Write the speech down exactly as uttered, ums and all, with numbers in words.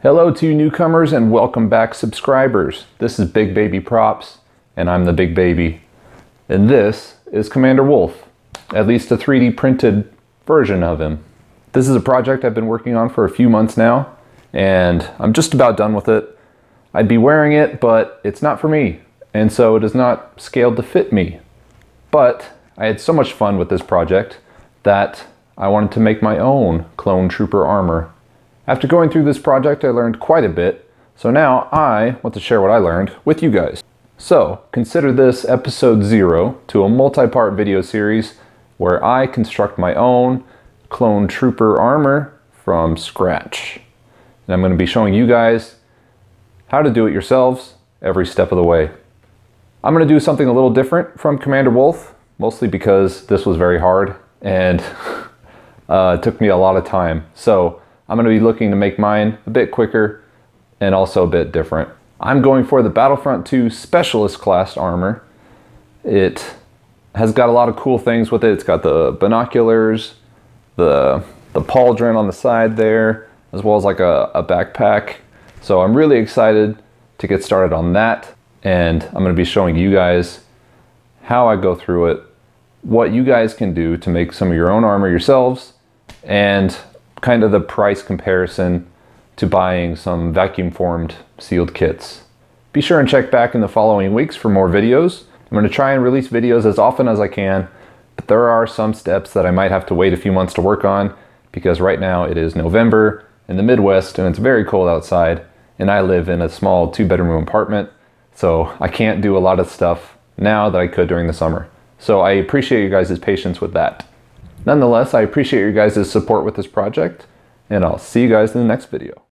Hello to newcomers and welcome back subscribers. This is Big Baby Props and I'm the Big Baby. And this is Commander Wolffe, at least a three D printed version of him. This is a project I've been working on for a few months now and I'm just about done with it. I'd be wearing it, but it's not for me. And so it is not scaled to fit me. But I had so much fun with this project that I wanted to make my own Clone Trooper armor. After going through this project, I learned quite a bit, so now I want to share what I learned with you guys. So consider this episode zero to a multi-part video series where I construct my own Clone Trooper armor from scratch. And I'm going to be showing you guys how to do it yourselves every step of the way. I'm going to do something a little different from Commander Wolffe, mostly because this was very hard and uh, it took me a lot of time. So I'm going to be looking to make mine a bit quicker and also a bit different. I'm going for the Battlefront two Specialist class armor. It has got a lot of cool things with it. It's got the binoculars, the, the pauldron on the side there, as well as like a, a backpack. So I'm really excited to get started on that. And I'm going to be showing you guys how I go through it, what you guys can do to make some of your own armor yourselves, and kind of the price comparison to buying some vacuum formed sealed kits. Be sure and check back in the following weeks for more videos. I'm going to try and release videos as often as I can, but there are some steps that I might have to wait a few months to work on because right now it is November in the Midwest and it's very cold outside and I live in a small two bedroom apartment, so I can't do a lot of stuff now that I could during the summer. So I appreciate you guys' patience with that. Nonetheless, I appreciate your guys' support with this project, and I'll see you guys in the next video.